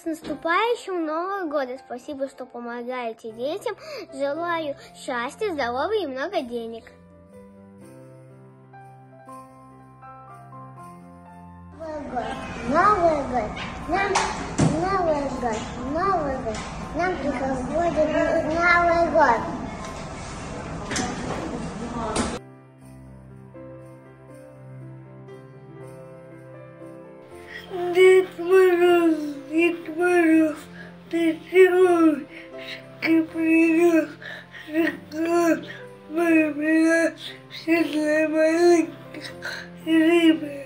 С наступающим Новым годом! Спасибо, что помогаете детям. Желаю счастья, здоровья и много денег. Новый год, Новый год, нам Новый год, Новый год, нам приходит Новый год. Дед Мороз, ты снегурочки принес, шоколад, мармелад, все для маленьких рыбок.